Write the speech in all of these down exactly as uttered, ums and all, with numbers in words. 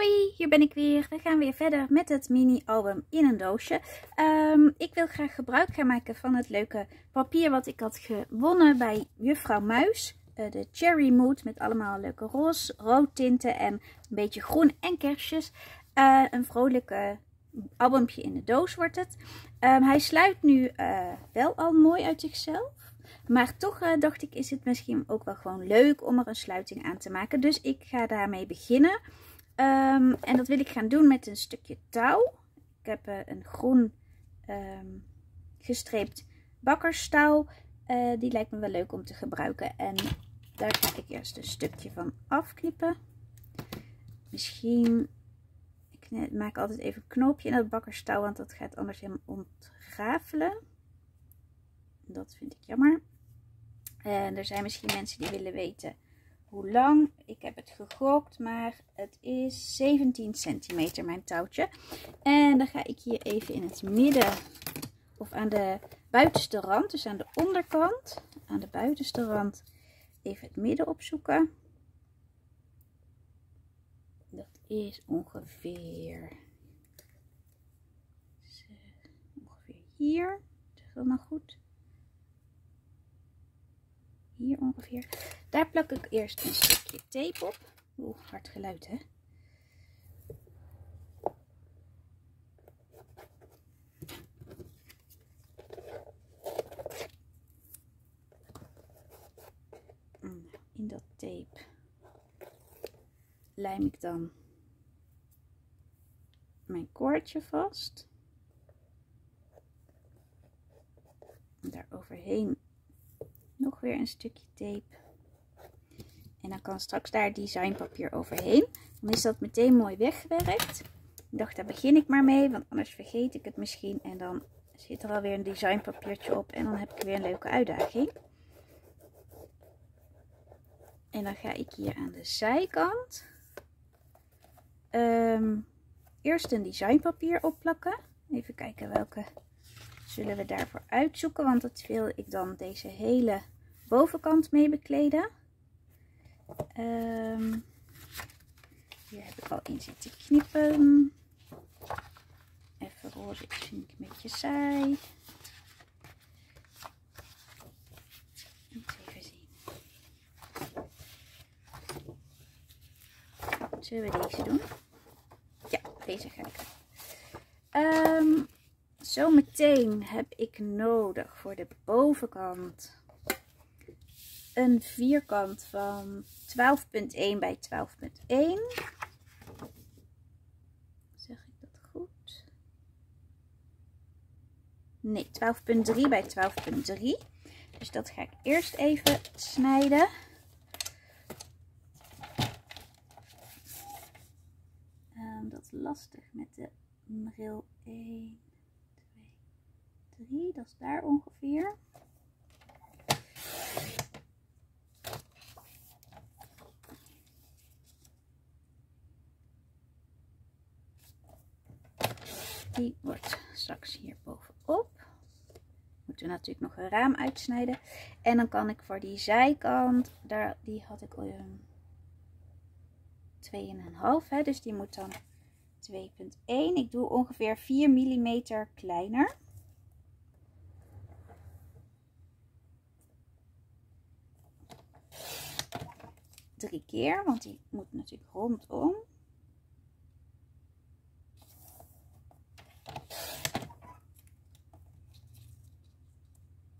Hoi, hier ben ik weer. We gaan weer verder met het mini album in een doosje. Um, ik wil graag gebruik gaan maken van het leuke papier wat ik had gewonnen bij Juffrouw Muis. Uh, de Cherry Mood met allemaal leuke roze, rood tinten en een beetje groen en kerstjes. Uh, een vrolijke albumpje in de doos wordt het. Um, hij sluit nu uh, wel al mooi uit zichzelf. Maar toch uh, dacht ik, is het misschien ook wel gewoon leuk om er een sluiting aan te maken. Dus ik ga daarmee beginnen. Um, en dat wil ik gaan doen met een stukje touw. Ik heb uh, een groen um, gestreept bakkerstouw. Uh, die lijkt me wel leuk om te gebruiken. En daar ga ik eerst een stukje van afknippen. Misschien, ik maak altijd even een knoopje in dat bakkerstouw, want dat gaat anders helemaal ontrafelen. Dat vind ik jammer. En er zijn misschien mensen die willen weten hoe lang. Ik heb het gegokt, maar het is zeventien centimeter mijn touwtje. En dan ga ik hier even in het midden, of aan de buitenste rand, dus aan de onderkant, aan de buitenste rand, even het midden opzoeken. Dat is ongeveer, ongeveer hier. Is dat nou goed? Hier ongeveer. Daar plak ik eerst een stukje tape op. Oeh, hard geluid hè. In dat tape lijm ik dan mijn koordje vast. En daar overheen nog weer een stukje tape. En dan kan straks daar designpapier overheen. Dan is dat meteen mooi weggewerkt. Ik dacht, daar begin ik maar mee. Want anders vergeet ik het misschien. En dan zit er alweer een designpapiertje op. En dan heb ik weer een leuke uitdaging. En dan ga ik hier aan de zijkant um, eerst een designpapier opplakken. Even kijken welke zullen we daarvoor uitzoeken, want dat wil ik dan deze hele bovenkant mee bekleden. Um, hier heb ik al in zitten knippen. Even roze, ik vind ik een beetje saai. Even zien. Zullen we deze doen? Ja, deze ga ik doen. Um, Zometeen heb ik nodig voor de bovenkant een vierkant van twaalf punt één bij twaalf punt één. Zeg ik dat goed? Nee, twaalf punt drie bij twaalf punt drie. Dus dat ga ik eerst even snijden. Um, dat is lastig met de bril één. Dat is daar ongeveer. Die wordt straks hier bovenop. Moeten we natuurlijk nog een raam uitsnijden. En dan kan ik voor die zijkant, daar, die had ik um, twee komma vijf, hè, dus die moet dan twee komma één. Ik doe ongeveer vier millimeter kleiner. Drie keer, want die moet natuurlijk rondom.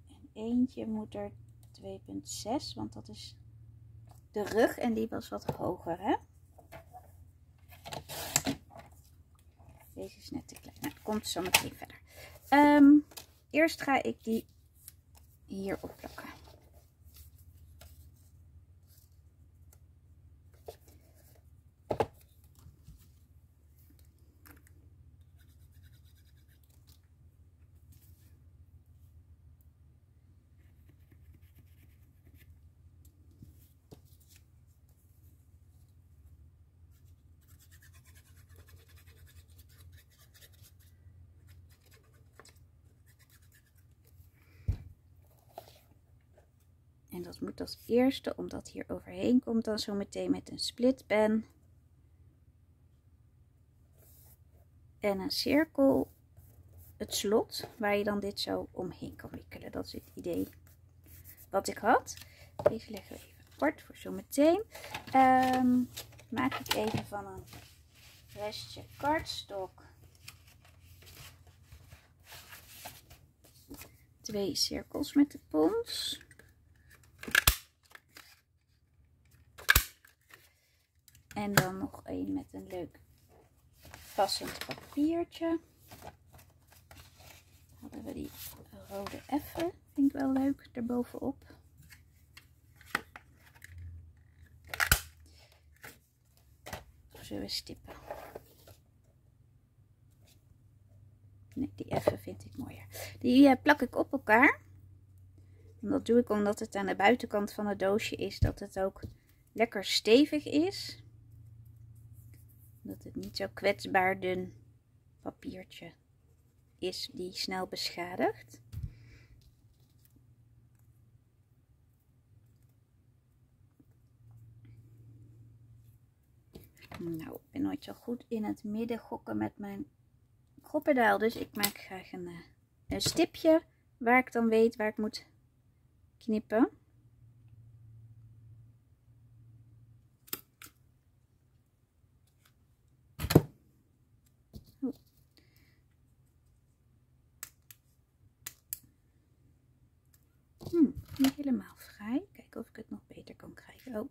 En eentje moet er twee komma zes, want dat is de rug en die was wat hoger, hè? Deze is net te klein. Nou, dat komt zo meteen verder. Um, eerst ga ik die hier opplakken. En dat moet als eerste, omdat hier overheen komt dan zo meteen met een splitpen. en een cirkel het slot waar je dan dit zo omheen kan wikkelen. Dat is het idee wat ik had. Deze leggen we even apart voor zometeen. Um, maak ik even van een restje cardstock twee cirkels met de pons. En dan nog één met een leuk passend papiertje. Hadden we die rode effen. Vind ik wel leuk, erbovenop. Of zullen we stippen? Nee, die effen vind ik mooier. Die plak ik op elkaar. En dat doe ik omdat het aan de buitenkant van het doosje is. Dat het ook lekker stevig is. Dat het niet zo kwetsbaar dun papiertje is die snel beschadigt. Nou, ik ben nooit zo goed in het midden gokken met mijn groppendaal. Dus ik maak graag een, een stipje waar ik dan weet waar ik moet knippen. Hmm, niet helemaal vrij. Kijken of ik het nog beter kan krijgen. Oh.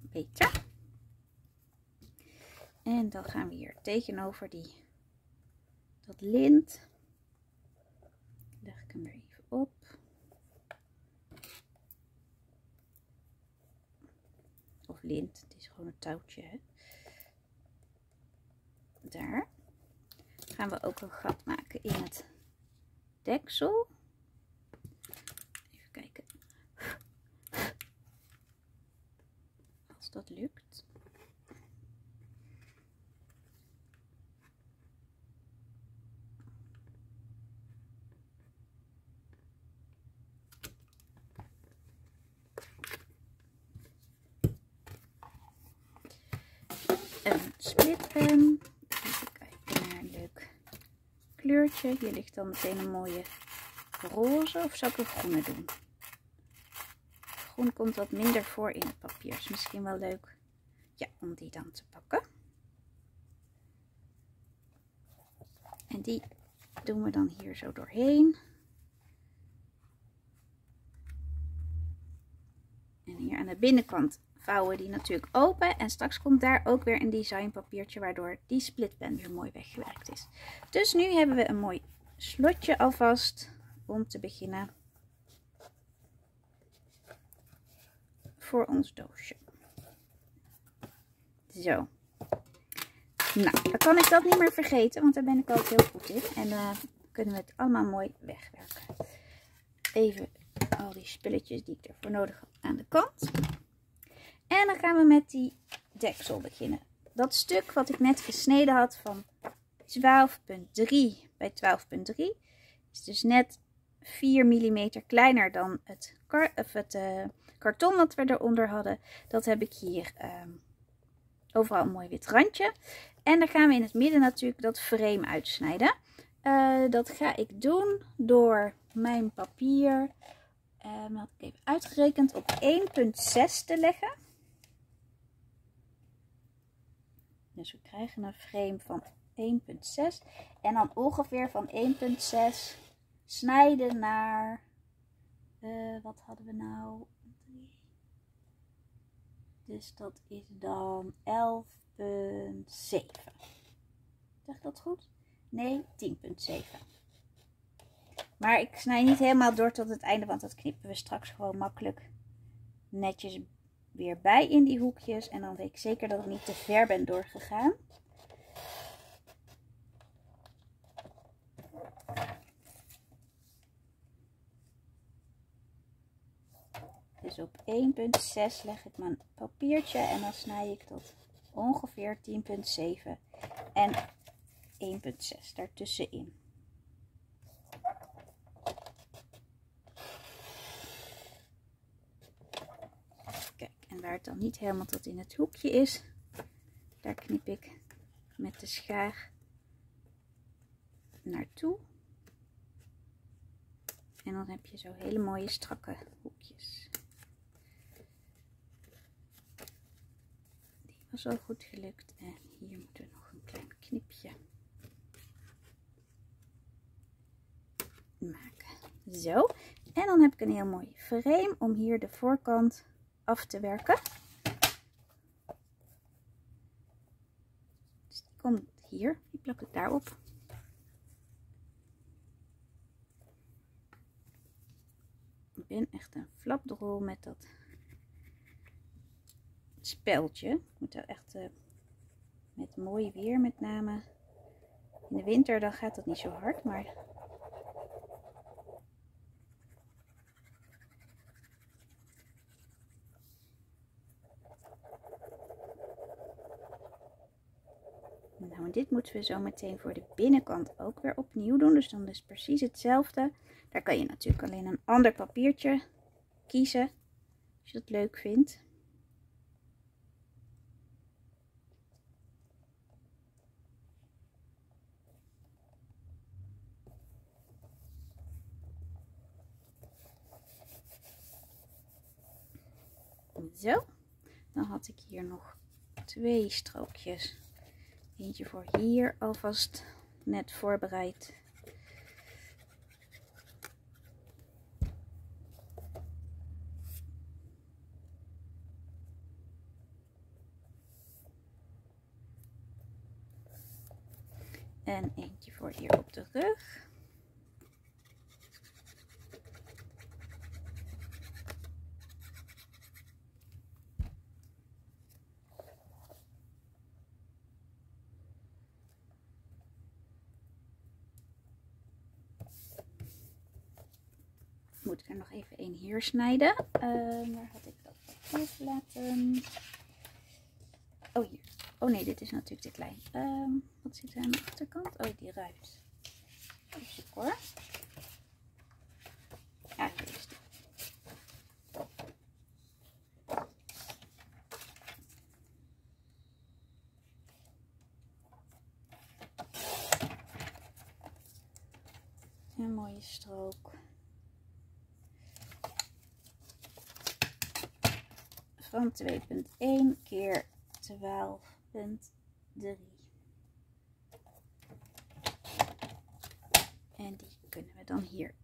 Beter. En dan gaan we hier tegenover die, dat lint. Leg ik hem er even op. Of lint, het is gewoon een touwtje. Hè? Daar. Gaan we ook een gat maken in het deksel. Even kijken. Als dat lukt. Een splitpen. Even kijken naar een leuk kleurtje. Hier ligt dan meteen een mooie roze. Of zou ik een groene doen? Groen komt wat minder voor in het papier. Is misschien wel leuk, ja, om die dan te pakken. En die doen we dan hier zo doorheen. En hier aan de binnenkant vouwen die natuurlijk open en straks komt daar ook weer een designpapiertje waardoor die splitpen weer mooi weggewerkt is. Dus nu hebben we een mooi slotje alvast om te beginnen voor ons doosje. Zo. Nou, dan kan ik dat niet meer vergeten, want daar ben ik ook heel goed in. En dan uh, kunnen we het allemaal mooi wegwerken. Even al die spulletjes die ik ervoor nodig had aan de kant. En dan gaan we met die deksel beginnen. Dat stuk wat ik net gesneden had van twaalf punt drie bij twaalf punt drie is dus net vier millimeter kleiner dan het, kar of het uh, karton dat we eronder hadden. Dat heb ik hier um, overal een mooi wit randje. En dan gaan we in het midden natuurlijk dat frame uitsnijden. Uh, dat ga ik doen door mijn papier, um, dat heb ik even uitgerekend, op één punt zes te leggen. Dus we krijgen een frame van één punt zes. En dan ongeveer van één punt zes snijden naar... Uh, wat hadden we nou? Dus dat is dan elf punt zeven. Zeg ik dat goed? Nee, tien punt zeven. Maar ik snij niet helemaal door tot het einde, want dat knippen we straks gewoon makkelijk netjes weer bij in die hoekjes. En dan weet ik zeker dat ik niet te ver ben doorgegaan. Dus op één punt zes leg ik mijn papiertje en dan snij ik dat ongeveer tien komma zeven en één komma zes daartussenin. Kijk, en waar het dan niet helemaal tot in het hoekje is, daar knip ik met de schaar naartoe. En dan heb je zo hele mooie strakke hoekjes. Die was al goed gelukt. En hier moeten we nog een klein knipje maken. Zo. En dan heb ik een heel mooi frame om hier de voorkant af te werken. Dus die komt hier. Die plak ik daarop. Ik ben echt een flapdrol met dat speldje. Ik moet er echt uh, met mooi weer, met name in de winter, dan gaat dat niet zo hard, maar nou, en dit moeten we zo meteen voor de binnenkant ook weer opnieuw doen. Dus dan is precies hetzelfde. Daar kan je natuurlijk alleen een ander papiertje kiezen, als je dat leuk vindt. Zo, dan had ik hier nog twee strookjes. Eentje voor hier alvast net voorbereid. En eentje voor hier op de rug. Moet ik er nog even één hier snijden. Uh, waar had ik dat papier laten? Oh, hier. Oh nee, dit is natuurlijk te klein. Um, wat zit er aan de achterkant? Oh, die ruit. Even zoeken hoor. Ja, hier is die. Een mooie strook. Van twee komma één keer twaalf komma drie. En die kunnen we dan hier.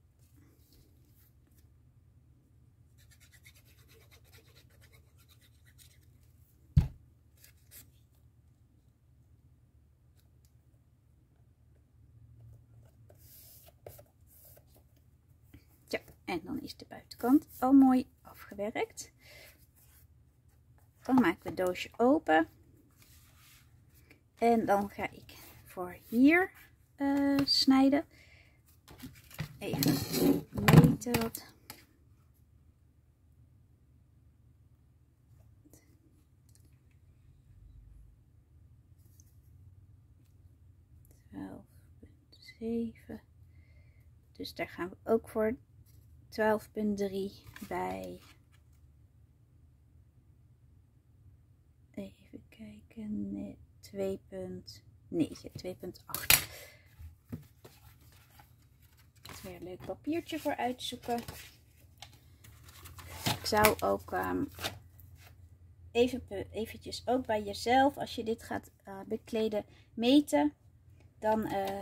Ja, en dan is de buitenkant al mooi afgewerkt. Dan maken we het doosje open. En dan ga ik voor hier uh, snijden. Even meten wat. twaalf komma zeven. Dus daar gaan we ook voor twaalf komma drie bij. Even kijken, nee, twee komma negen, twee komma acht. Weer een leuk papiertje voor uitzoeken. Ik zou ook um, even, eventjes ook bij jezelf, als je dit gaat uh, bekleden, meten. Dan uh,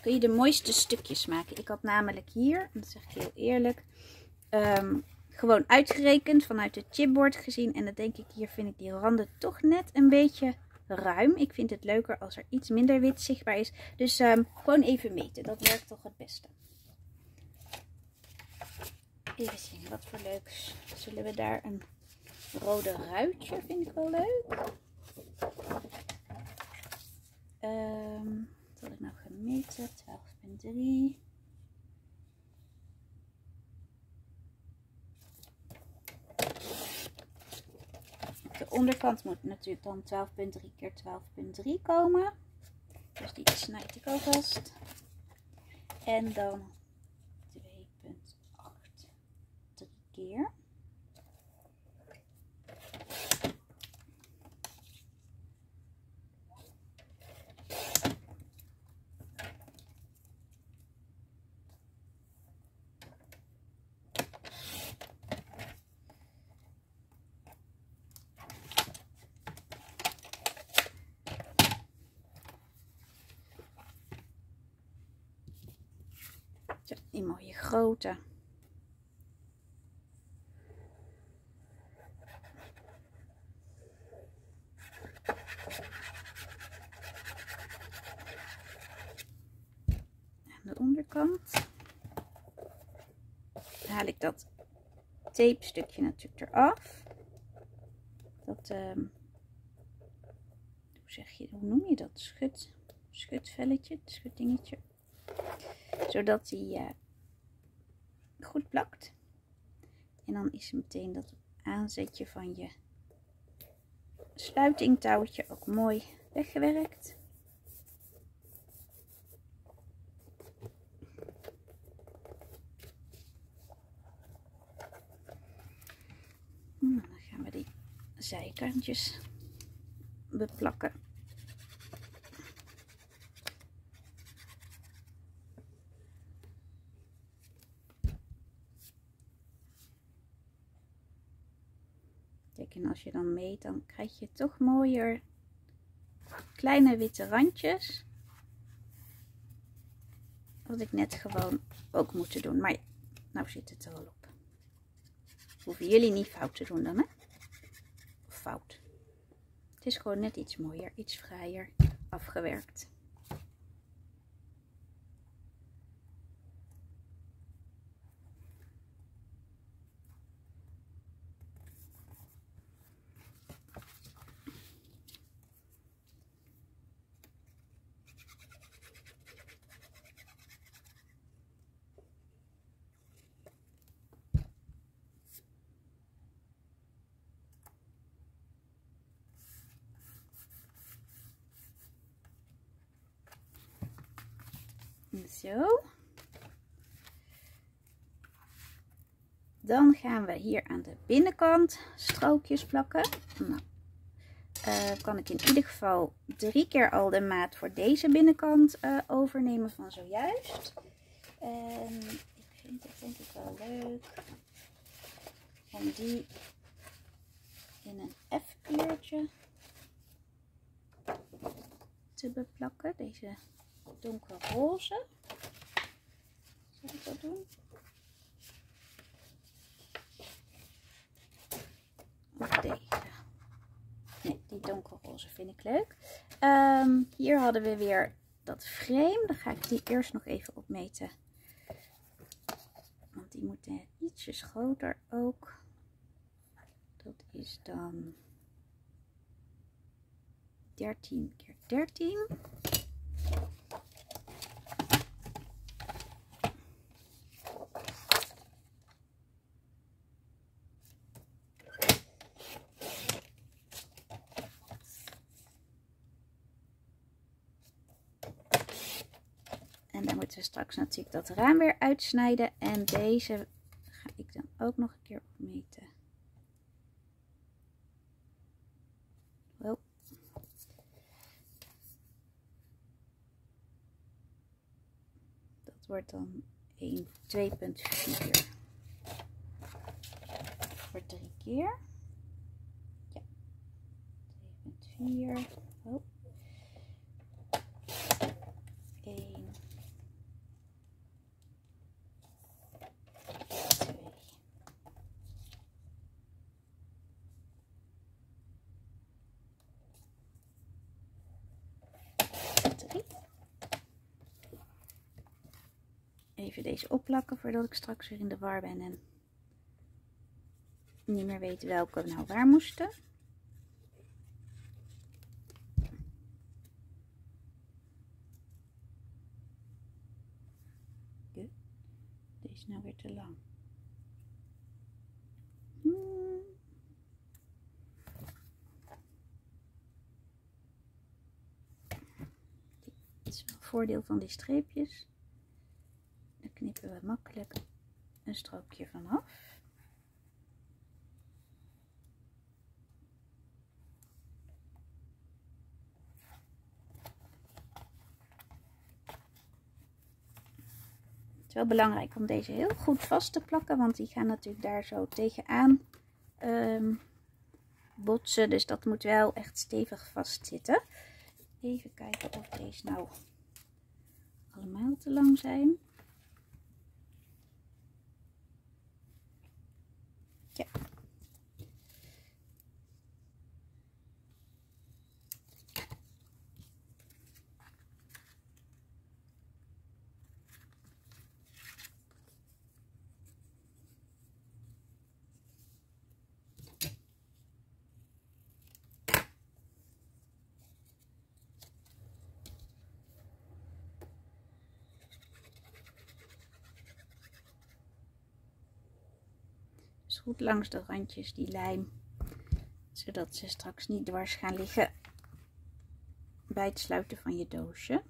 kun je de mooiste stukjes maken. Ik had namelijk hier, dat zeg ik heel eerlijk, Um, gewoon uitgerekend vanuit het chipboard gezien. En dan denk ik, hier vind ik die randen toch net een beetje ruim. Ik vind het leuker als er iets minder wit zichtbaar is. Dus um, gewoon even meten. Dat werkt toch het beste. Even zien, wat voor leuks. Zullen we daar een rode ruitje? Vind ik wel leuk. Um, wat had ik nou gemeten? twaalf komma drie. onderkant moet natuurlijk dan twaalf punt drie keer twaalf punt drie komen. Dus die snijd ik alvast. En dan twee punt acht drie keer. Die mooie grote. Aan de onderkant haal ik dat tape stukje natuurlijk eraf. Dat, um, hoe zeg je, hoe noem je dat? Schut, schutvelletje, schutdingetje. Zodat die uh, goed plakt. En dan is meteen dat aanzetje van je sluitingtouwtje ook mooi weggewerkt. Dan gaan we die zijkantjes beplakken. En als je dan meet, dan krijg je toch mooier kleine witte randjes. Wat ik net gewoon ook moet doen. Maar ja, nou zit het er al op. Hoeven jullie niet fout te doen dan, hè? Of fout. Het is gewoon net iets mooier, iets vrijer afgewerkt. Zo. Dan gaan we hier aan de binnenkant strookjes plakken. Nou, uh, kan ik in ieder geval drie keer al de maat voor deze binnenkant uh, overnemen van zojuist. En ik vind het denk ik wel leuk om die in een F-kleurtje te beplakken. Deze donkerroze. Zal ik dat doen? Of deze. Nee, die donkerroze vind ik leuk. Um, hier hadden we weer dat frame. Dan ga ik die eerst nog even opmeten. Want die moet ietsjes groter ook. Dat is dan dertien keer dertien. En dan moeten we straks natuurlijk dat raam weer uitsnijden. En deze ga ik dan ook nog een keer opmeten. Oh. Dat wordt dan één, twee punt vier voor drie keer. Ja. twee punt vier. Oh. Even deze opplakken voordat ik straks weer in de war ben en niet meer weet welke we nou waar moesten. Deze is nou weer te lang. Hmm. is het voordeel van die streepjes. Dan knippen we makkelijk een strookje vanaf. Het is wel belangrijk om deze heel goed vast te plakken, want die gaan natuurlijk daar zo tegenaan um, botsen. Dus dat moet wel echt stevig vastzitten. Even kijken of deze nou allemaal te lang zijn. Ja. Goed langs de randjes die lijm, zodat ze straks niet dwars gaan liggen bij het sluiten van je doosje.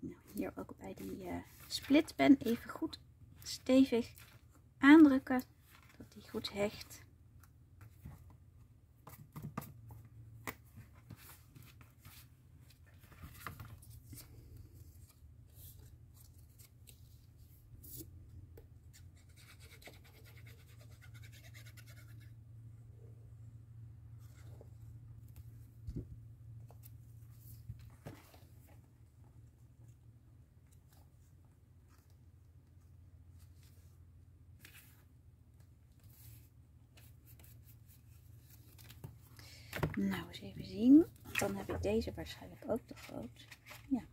Nou, hier ook bij die uh, splitpen even goed stevig aandrukken, dat die goed hecht. Nou, eens even zien. Dan heb ik deze waarschijnlijk ook te groot. Ja.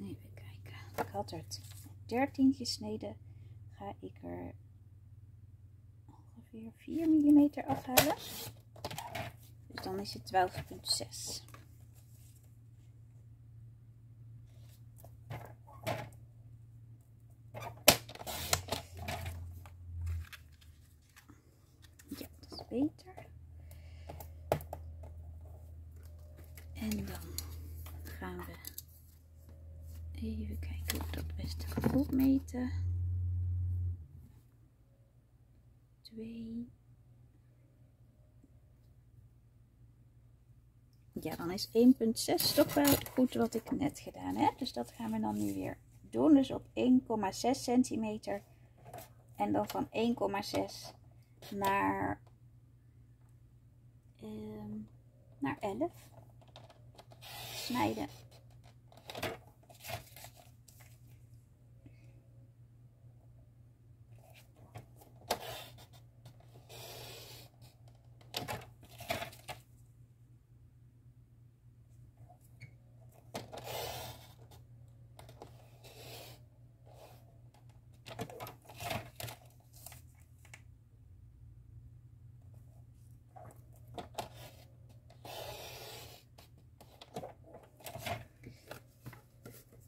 Even kijken. Ik had er dertien gesneden. Ga ik er ongeveer vier millimeter afhalen. Dus dan is het twaalf komma zes. Beter. En dan gaan we even kijken of dat beste kan opmeten. twee. Ja, dan is één komma zes toch wel goed wat ik net gedaan heb. Dus dat gaan we dan nu weer doen. Dus op één komma zes centimeter. En dan van één komma zes naar... Um, naar elf snijden.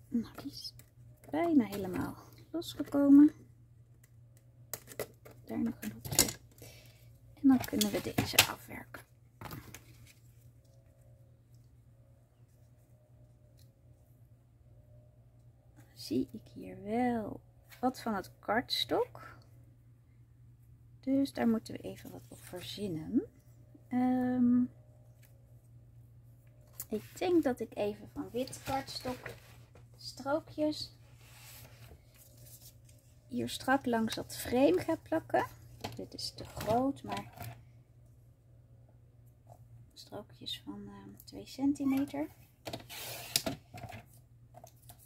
Nou, die is bijna helemaal losgekomen. Daar nog een hoekje. En dan kunnen we deze afwerken. Zie ik hier wel wat van het kartstok. Dus daar moeten we even wat op verzinnen. Um, ik denk dat ik even van wit kartstok... strookjes hier strak langs dat frame ga plakken. Dit is te groot, maar strookjes van uh, twee centimeter.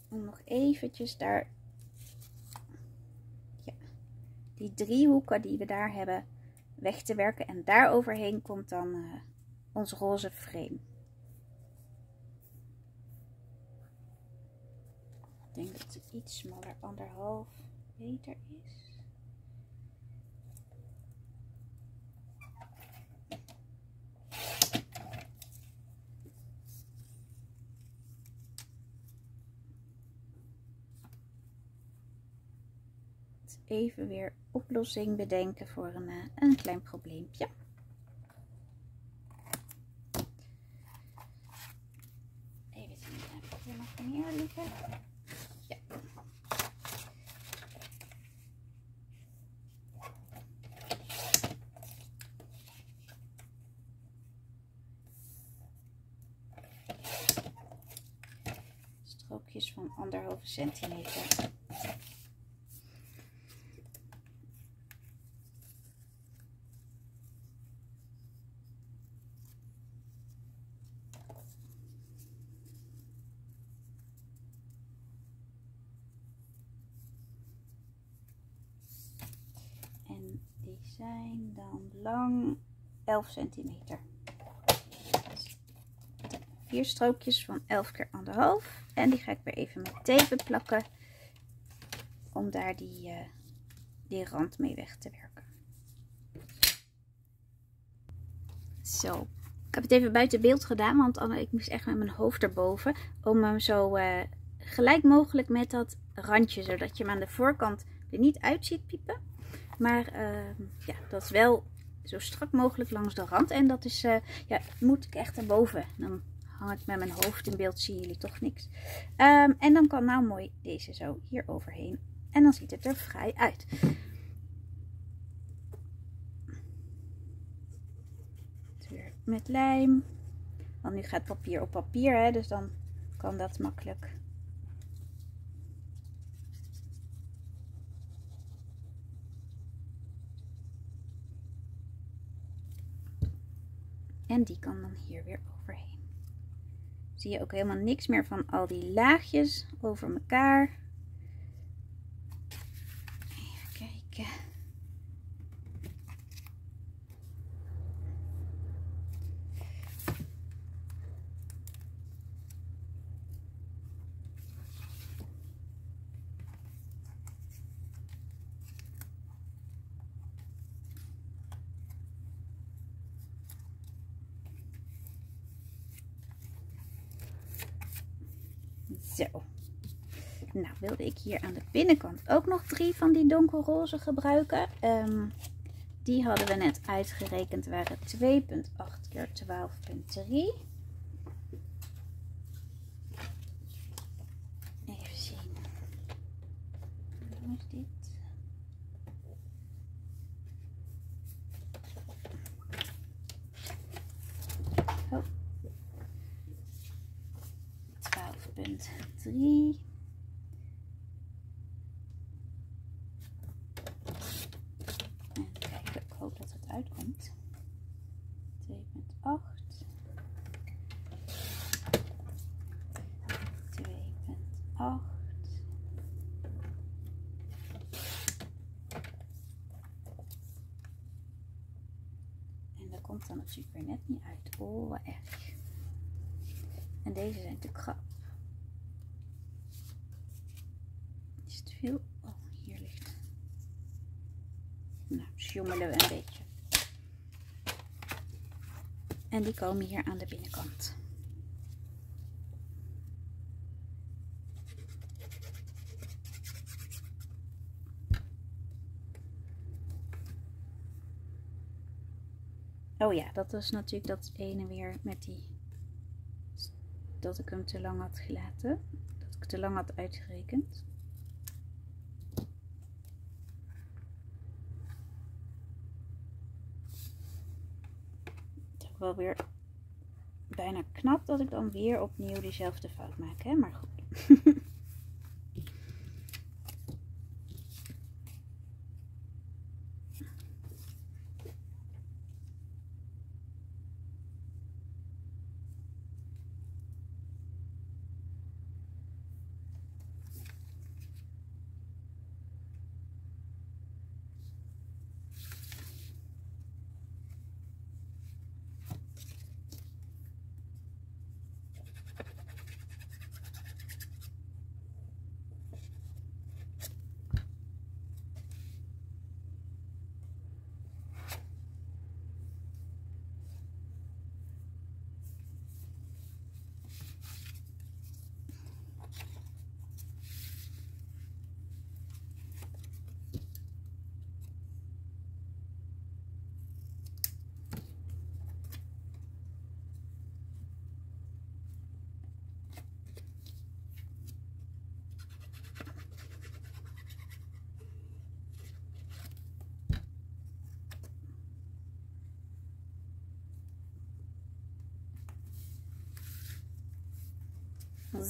Om nog eventjes daar, ja, die driehoeken die we daar hebben weg te werken. En daar overheen komt dan uh, ons roze frame. Ik denk dat het iets smaller, anderhalf, beter is. echt even weer oplossing bedenken voor een, een klein probleempje. Even zien, heb ik hier nog meer liggen? Ja. Strookjes van anderhalve centimeter. Zijn dan lang elf centimeter. Vier strookjes van elf keer anderhalf. En die ga ik weer even met tape plakken. Om daar die, uh, die rand mee weg te werken. Zo. Ik heb het even buiten beeld gedaan. Want ik moest echt met mijn hoofd erboven. Om hem zo uh, gelijk mogelijk met dat randje. Zodat je hem aan de voorkant er niet uit ziet piepen. Maar uh, ja, dat is wel zo strak mogelijk langs de rand. En dat is, uh, ja, moet ik echt erboven. Dan hang ik met mijn hoofd in beeld, zien jullie toch niks. Um, en dan kan nou mooi deze zo hier overheen. En dan ziet het er vrij uit. Weer met lijm. Want nu gaat papier op papier, hè, dus dan kan dat makkelijk. En die kan dan hier weer overheen. Zie je ook helemaal niks meer van al die laagjes over elkaar. Even kijken. Zo, nou wilde ik hier aan de binnenkant ook nog drie van die donkerroze gebruiken. Um, die hadden we net uitgerekend, waren twee komma acht keer twaalf komma drie. Even zien. Hoe is dit? drie. En kijk, ik hoop dat het uitkomt. twee komma acht. twee komma acht. En dat komt dan natuurlijk weer net niet uit. Oh, wat erg. En deze zijn te krap. Heel, oh, hier ligt. Nou, sjommelen we een beetje. En die komen hier aan de binnenkant. Oh ja, dat was natuurlijk dat ene weer met die... dat ik hem te lang had gelaten. Dat ik te lang had uitgerekend. Wel weer bijna knap dat ik dan weer opnieuw diezelfde fout maak, hè? Maar goed.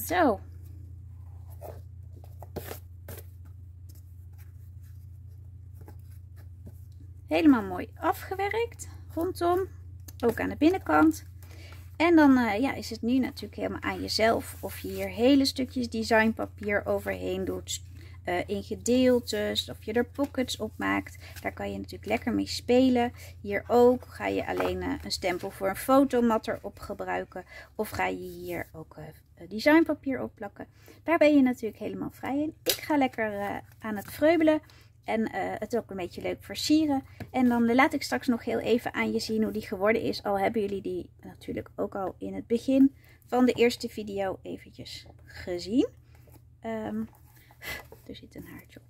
Zo. Helemaal mooi afgewerkt rondom, ook aan de binnenkant. En dan uh, ja, is het nu natuurlijk helemaal aan jezelf of je hier hele stukjes designpapier overheen doet, uh, in gedeeltes, of je er pockets op maakt. Daar kan je natuurlijk lekker mee spelen. Hier ook ga je alleen uh, een stempel voor een fotomat erop gebruiken, of ga je hier ook uh, designpapier op plakken. Daar ben je natuurlijk helemaal vrij in. Ik ga lekker uh, aan het vreubelen. En uh, het ook een beetje leuk versieren. En dan laat ik straks nog heel even aan je zien hoe die geworden is. Al hebben jullie die natuurlijk ook al in het begin van de eerste video eventjes gezien. Um, er zit een haartje op.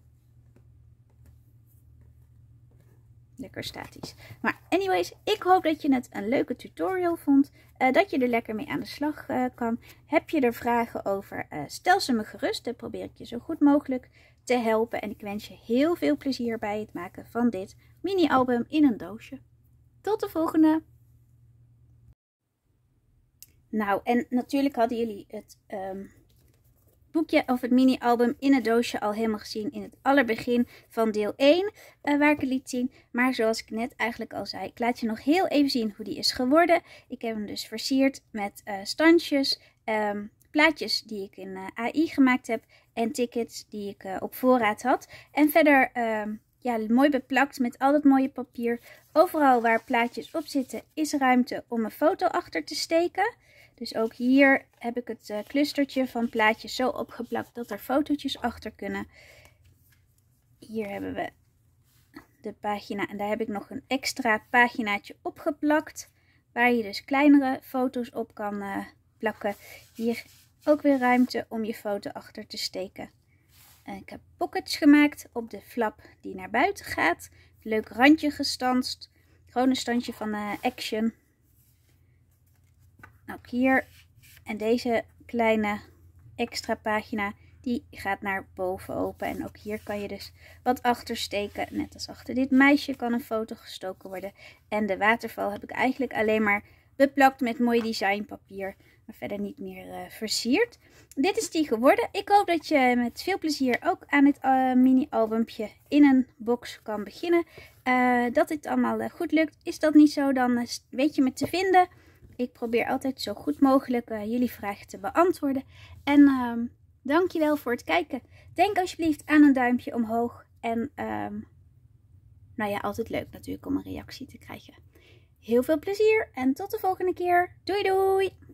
Lekker statisch. Maar anyways, ik hoop dat je het een leuke tutorial vond. Uh, dat je er lekker mee aan de slag uh, kan. Heb je er vragen over? Uh, stel ze me gerust. Dan probeer ik je zo goed mogelijk te helpen. En ik wens je heel veel plezier bij het maken van dit mini-album in een doosje. Tot de volgende! Nou, en natuurlijk hadden jullie het um, boekje of het mini-album in het doosje al helemaal gezien in het allerbegin van deel één, uh, waar ik het liet zien. Maar zoals ik net eigenlijk al zei, ik laat je nog heel even zien hoe die is geworden. Ik heb hem dus versierd met uh, standjes, um, plaatjes die ik in uh, A I gemaakt heb. En tickets die ik uh, op voorraad had. En verder uh, ja, mooi beplakt met al dat mooie papier. Overal waar plaatjes op zitten is ruimte om een foto achter te steken. Dus ook hier heb ik het uh, clustertje van plaatjes zo opgeplakt dat er fotootjes achter kunnen. Hier hebben we de pagina en daar heb ik nog een extra paginaatje opgeplakt. Waar je dus kleinere foto's op kan uh, plakken. Hier ook weer ruimte om je foto achter te steken. En ik heb pockets gemaakt op de flap die naar buiten gaat. Leuk randje gestanst. Gewoon een standje van uh, Action. Ook hier. En deze kleine extra pagina die gaat naar boven open. En ook hier kan je dus wat achter steken. Net als achter dit meisje kan een foto gestoken worden. En de waterval heb ik eigenlijk alleen maar beplakt met mooi designpapier. Verder niet meer uh, versierd. Dit is die geworden. Ik hoop dat je met veel plezier ook aan het uh, mini-albumpje in een box kan beginnen. Uh, dat dit allemaal uh, goed lukt. Is dat niet zo, dan uh, weet je me te vinden. Ik probeer altijd zo goed mogelijk uh, jullie vragen te beantwoorden. En uh, dankjewel voor het kijken. Denk alsjeblieft aan een duimpje omhoog. En uh, nou ja, altijd leuk natuurlijk om een reactie te krijgen. Heel veel plezier en tot de volgende keer. Doei doei!